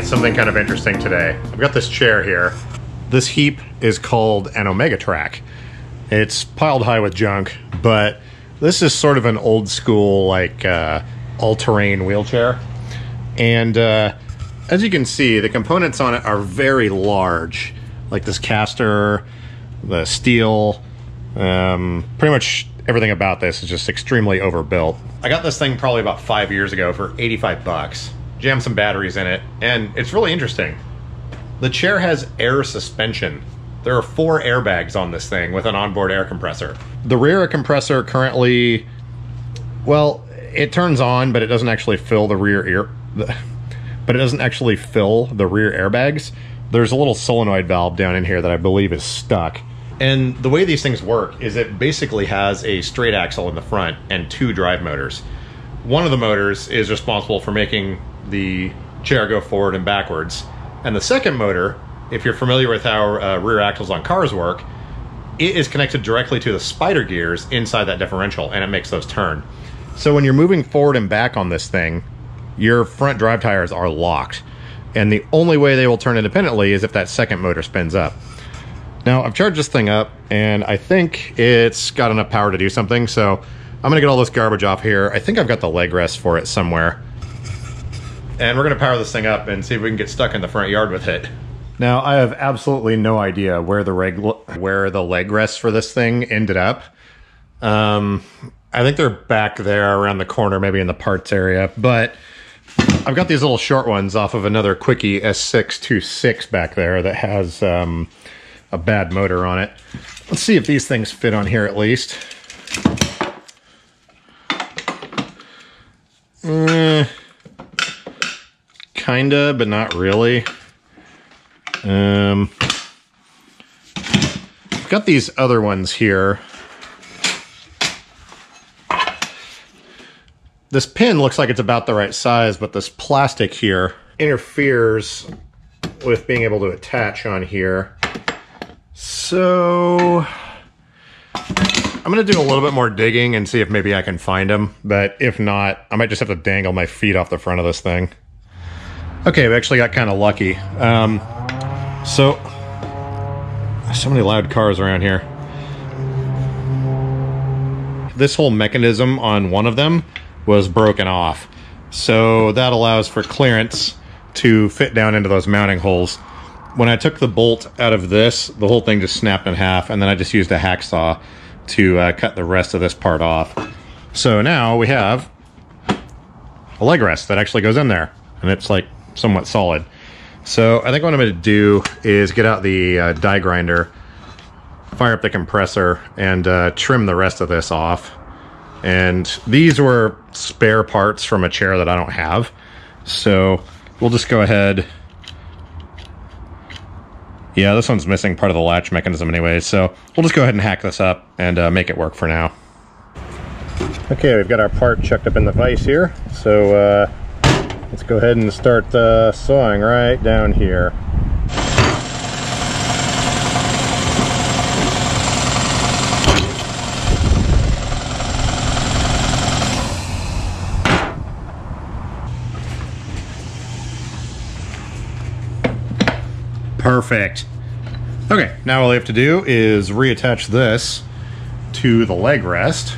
right, something kind of interesting today. I've got this chair here. This heap is called an Omega Trac. It's piled high with junk, but this is sort of an old school, like, all-terrain wheelchair. And as you can see, the components on it are very large, like this caster, the steel, pretty much everything about this is just extremely overbuilt. I got this thing probably about 5 years ago for 85 bucks. Jammed some batteries in it, and it's really interesting. The chair has air suspension. There are 4 airbags on this thing with an onboard air compressor. The rear air compressor currently, well, it turns on, but it doesn't actually fill the rear ear, but it doesn't actually fill the rear airbags. There's a little solenoid valve down in here that I believe is stuck. And the way these things work is it basically has a straight axle in the front and 2 drive motors. One of the motors is responsible for making the chair go forward and backwards. And the second motor, if you're familiar with how rear axles on cars work, it is connected directly to the spider gears inside that differential, and it makes those turn. So when you're moving forward and back on this thing, your front drive tires are locked. And the only way they will turn independently is if that second motor spins up. Now, I've charged this thing up, and I think it's got enough power to do something, so I'm gonna get all this garbage off here. I think I've got the leg rest for it somewhere. And we're gonna power this thing up and see if we can get stuck in the front yard with it. Now, I have absolutely no idea where the leg rests for this thing ended up. I think they're back there around the corner, maybe in the parts area, but I've got these little short ones off of another Quickie S626 back there that has a bad motor on it. Let's see if these things fit on here at least. Kinda, but not really. I've got these other ones here. This pin looks like it's about the right size, but this plastic here interferes with being able to attach on here. So I'm gonna do a little bit more digging and see if maybe I can find them, but if not, I might just have to dangle my feet off the front of this thing. Okay, we actually got kind of lucky. So many loud cars around here. This whole mechanism on one of them was broken off, so that allows for clearance to fit down into those mounting holes. When I took the bolt out of this, the whole thing just snapped in half, and then I just used a hacksaw to cut the rest of this part off. So now we have a leg rest that actually goes in there, and it's like somewhat solid. So I think what I'm going to do is get out the die grinder, fire up the compressor, and trim the rest of this off. And these were spare parts from a chair that I don't have, so we'll just go ahead. Yeah, this one's missing part of the latch mechanism anyway, so we'll just go ahead and hack this up and make it work for now. Okay, we've got our part chucked up in the vise here, so let's go ahead and start sawing right down here. Perfect. Okay, now all I have to do is reattach this to the leg rest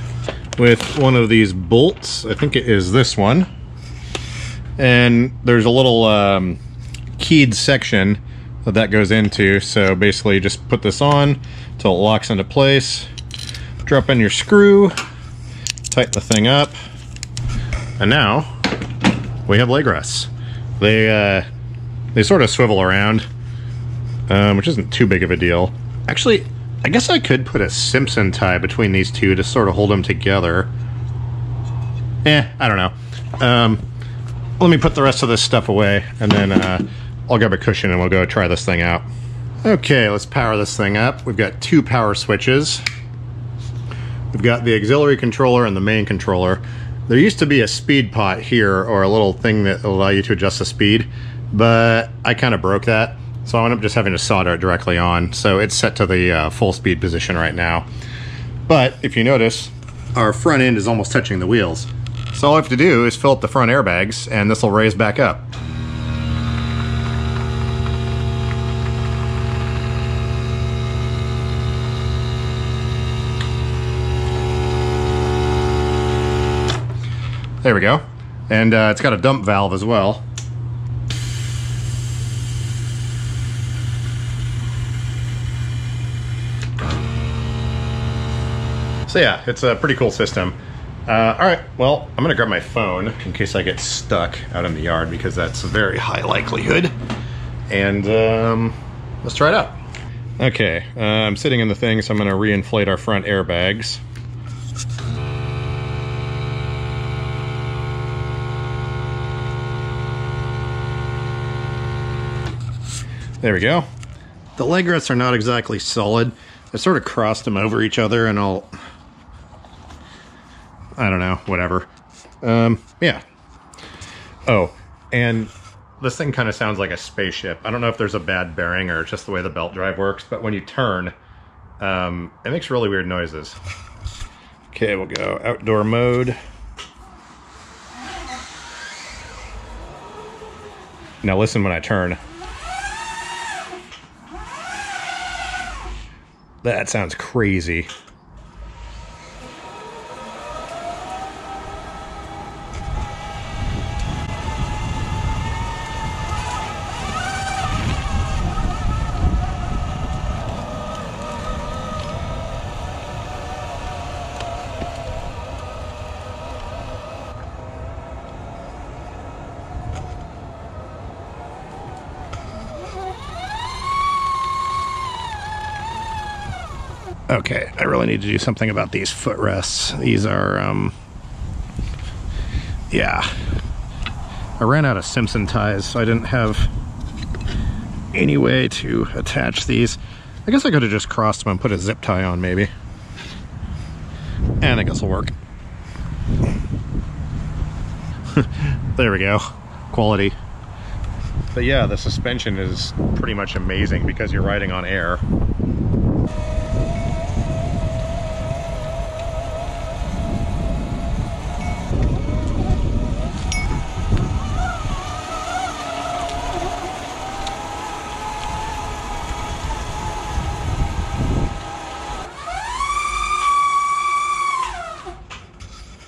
with one of these bolts. I think it is this one. And there's a little keyed section that goes into, so basically just put this on till it locks into place. Drop in your screw, tighten the thing up, and now we have leg rests. They sort of swivel around. Which isn't too big of a deal. Actually, I guess I could put a Simpson tie between these two to sort of hold them together. I don't know. Let me put the rest of this stuff away, and then I'll grab a cushion and we'll go try this thing out. Okay, let's power this thing up. We've got 2 power switches. We've got the auxiliary controller and the main controller. There used to be a speed pot here, or a little thing that will allow you to adjust the speed, but I kind of broke that. So I ended up just having to solder it directly on. So it's set to the full speed position right now. But if you notice, our front end is almost touching the wheels. So all I have to do is fill up the front airbags, and this will raise back up. There we go. And it's got a dump valve as well. So yeah, it's a pretty cool system. All right, well, I'm gonna grab my phone in case I get stuck out in the yard, because that's a very high likelihood. And let's try it out. Okay, I'm sitting in the thing, so I'm gonna reinflate our front airbags. There we go. The leg rests are not exactly solid. I sort of crossed them over each other, and I don't know, whatever. Yeah. Oh, and this thing kind of sounds like a spaceship. I don't know if there's a bad bearing or just the way the belt drive works, but when you turn, it makes really weird noises. Okay, we'll go outdoor mode. Now listen when I turn. That sounds crazy. Okay, I really need to do something about these footrests. These are, yeah. I ran out of Simpson ties, so I didn't have any way to attach these. I guess I could have just crossed them and put a zip tie on, maybe. And I guess it'll work. There we go. Quality. But yeah, the suspension is pretty much amazing because you're riding on air.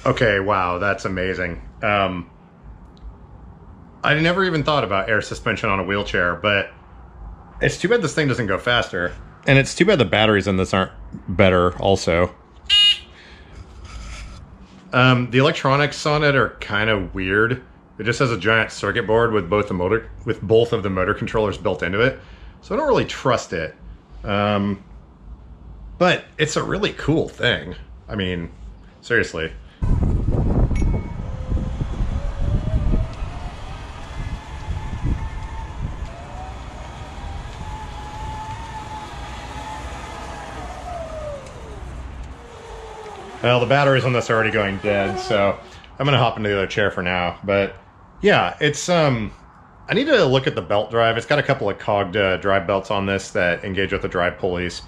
Okay, wow, that's amazing. I never even thought about air suspension on a wheelchair, but it's too bad this thing doesn't go faster. And it's too bad the batteries in this aren't better also. The electronics on it are kind of weird. It just has a giant circuit board with both of the motor controllers built into it. So I don't really trust it. But it's a really cool thing. I mean, seriously. Well, the batteries on this are already going dead, so I'm gonna hop into the other chair for now. But yeah, it's I need to look at the belt drive. It's got a couple of cogged drive belts on this that engage with the drive pulleys,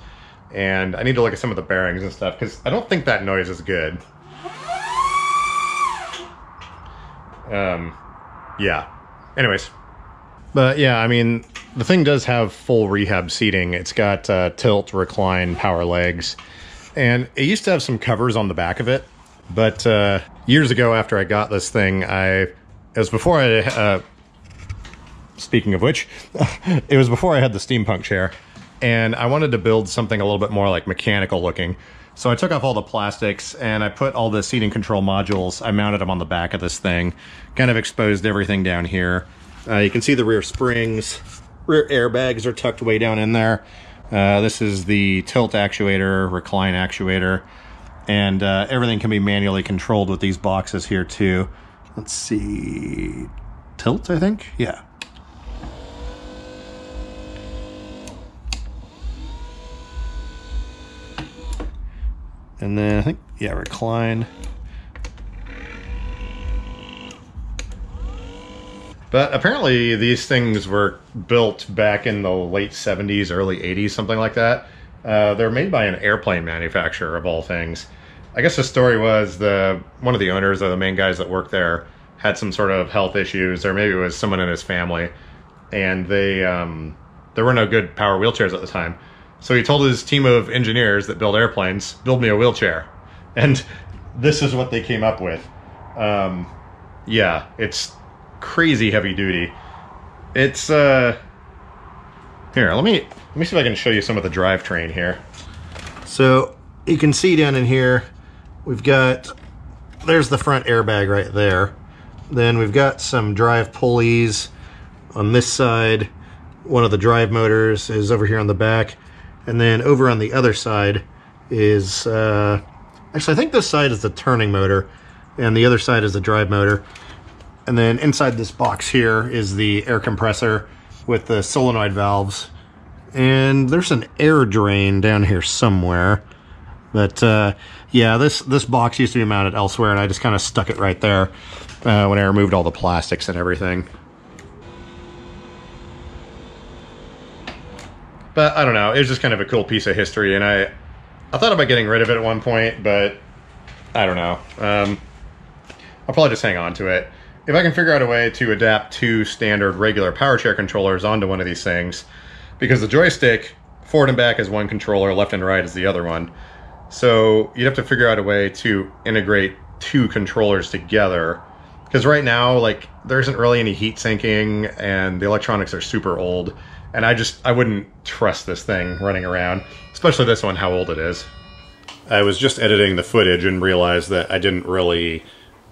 and I need to look at some of the bearings and stuff, because I don't think that noise is good. Yeah. Anyways, but yeah, I mean, the thing does have full rehab seating. It's got tilt, recline, power legs. And it used to have some covers on the back of it, but years ago after I got this thing, speaking of which, it was before I had the steampunk chair, and I wanted to build something a little bit more like mechanical looking. So I took off all the plastics and I put all the seating control modules, I mounted them on the back of this thing, kind of exposed everything down here. You can see the rear springs, rear airbags are tucked way down in there. This is the tilt actuator, recline actuator, and everything can be manually controlled with these boxes here too. Let's see, tilt, I think, yeah. And then I think, yeah, recline. But apparently these things were built back in the late 70s, early 80s, something like that. They're made by an airplane manufacturer, of all things. I guess the story was one of the owners or the main guys that worked there had some sort of health issues, or maybe it was someone in his family. And they there were no good power wheelchairs at the time. So he told his team of engineers that build airplanes, build me a wheelchair. And this is what they came up with. Yeah, it's crazy heavy duty. It's here, let me see if I can show you some of the drivetrain here. So you can see down in here, we've got, there's the front airbag right there. Then we've got some drive pulleys on this side. One of the drive motors is over here on the back. And then over on the other side is, actually I think this side is the turning motor and the other side is the drive motor. And then inside this box here is the air compressor with the solenoid valves. And there's an air drain down here somewhere. But yeah, this box used to be mounted elsewhere and I just kind of stuck it right there when I removed all the plastics and everything. But I don't know, it was just kind of a cool piece of history, and I thought about getting rid of it at one point, but I don't know. I'll probably just hang on to it. If I can figure out a way to adapt two standard regular power chair controllers onto one of these things, because the joystick, forward and back is one controller, left and right is the other one. So you'd have to figure out a way to integrate two controllers together. Because right now, like, there isn't really any heat sinking and the electronics are super old. And I wouldn't trust this thing running around, especially this one, how old it is. I was just editing the footage and realized that I didn't really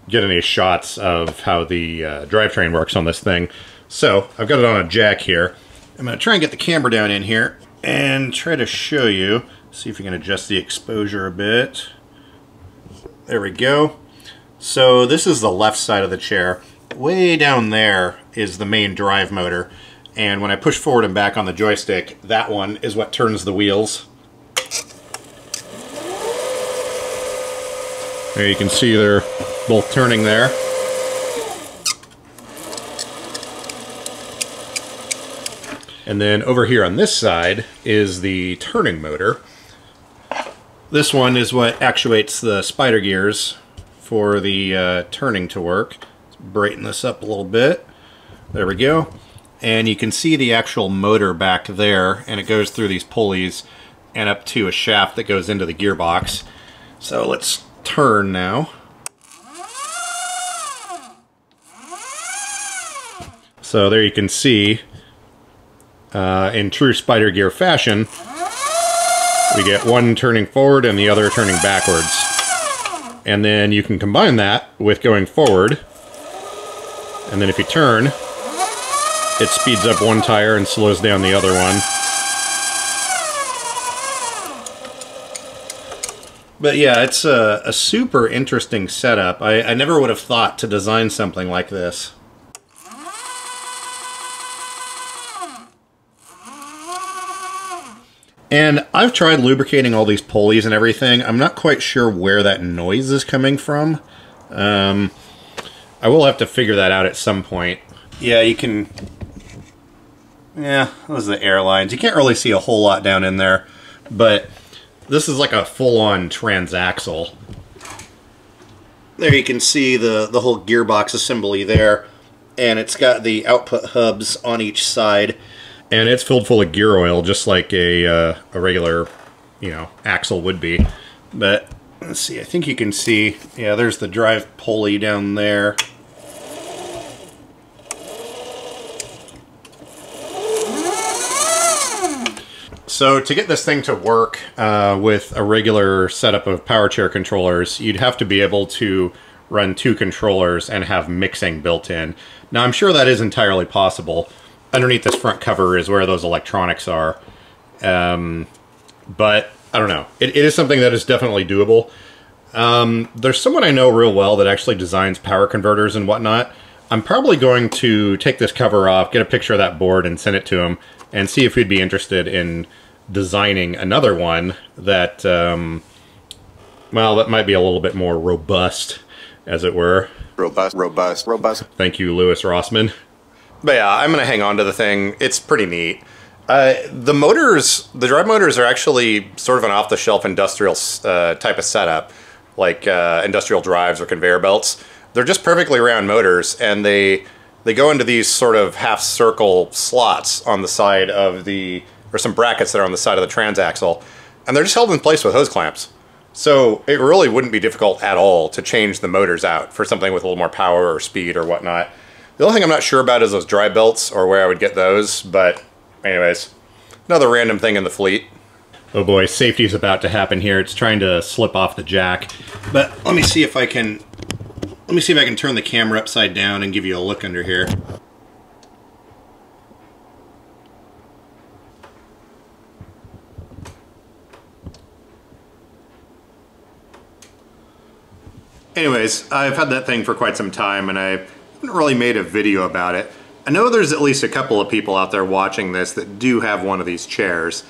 get any shots of how the drivetrain works on this thing. So I've got it on a jack here. I'm gonna try and get the camera down in here and try to show you, see if you can adjust the exposure a bit. There we go. So this is the left side of the chair. Way down there is the main drive motor. And when I push forward and back on the joystick, that one is what turns the wheels. There you can see they're both turning there. And then over here on this side is the turning motor. This one is what actuates the spider gears for the turning to work. Let's brighten this up a little bit. There we go. And you can see the actual motor back there, and it goes through these pulleys and up to a shaft that goes into the gearbox. So let's turn now. So there you can see, in true spider gear fashion, we get one turning forward and the other turning backwards. And then you can combine that with going forward, and then if you turn, it speeds up one tire and slows down the other one. But yeah, it's a super interesting setup. I never would have thought to design something like this. And I've tried lubricating all these pulleys and everything. I'm not quite sure where that noise is coming from. I will have to figure that out at some point. Yeah, you can... Yeah, those are the airlines. You can't really see a whole lot down in there, but this is like a full-on transaxle. There you can see the whole gearbox assembly there, and it's got the output hubs on each side. And it's filled full of gear oil, just like a regular, you know, axle would be. But, let's see, I think you can see, yeah, there's the drive pulley down there. So to get this thing to work with a regular setup of power chair controllers, you'd have to be able to run two controllers and have mixing built in. Now I'm sure that is entirely possible. Underneath this front cover is where those electronics are. But I don't know. It is something that is definitely doable. There's someone I know real well that actually designs power converters and whatnot. I'm probably going to take this cover off, get a picture of that board and send it to him and see if he'd be interested in designing another one that, well, that might be a little bit more robust, as it were. Robust. Thank you, Louis Rossmann. But yeah, I'm gonna hang on to the thing. It's pretty neat. The drive motors are actually sort of an off-the-shelf industrial type of setup, like industrial drives or conveyor belts. They're just perfectly round motors, and they go into these sort of half-circle slots on the side of the, or some brackets that are on the side of the transaxle, and they're just held in place with hose clamps. So it really wouldn't be difficult at all to change the motors out for something with a little more power or speed or whatnot. The only thing I'm not sure about is those dry belts or where I would get those, but anyways, another random thing in the fleet. Oh boy, safety's about to happen here. It's trying to slip off the jack, but let me see if I can turn the camera upside down and give you a look under here. Anyways, I've had that thing for quite some time and I haven't really made a video about it. I know there's at least a couple of people out there watching this that do have one of these chairs.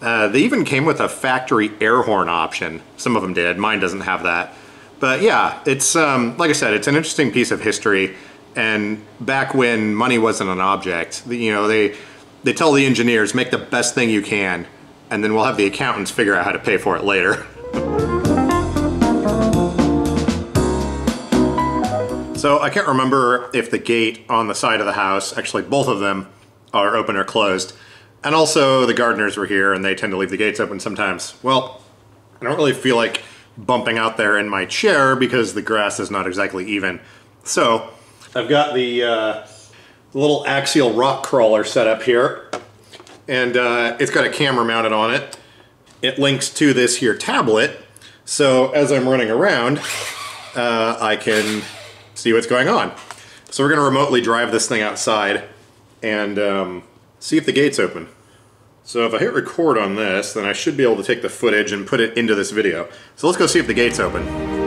They even came with a factory air horn option. Some of them did, mine doesn't have that. But yeah, it's like I said, it's an interesting piece of history. And back when money wasn't an object, you know, they tell the engineers, make the best thing you can, and then we'll have the accountants figure out how to pay for it later. So I can't remember if the gate on the side of the house, actually both of them, are open or closed. And also the gardeners were here and they tend to leave the gates open sometimes. Well, I don't really feel like bumping out there in my chair because the grass is not exactly even. So I've got the little axial rock crawler set up here, and it's got a camera mounted on it. It links to this here tablet. So as I'm running around, I can see what's going on. So we're gonna remotely drive this thing outside and see if the gate's open. So if I hit record on this, then I should be able to take the footage and put it into this video. So let's go see if the gate's open.